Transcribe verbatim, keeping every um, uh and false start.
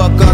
fuck up.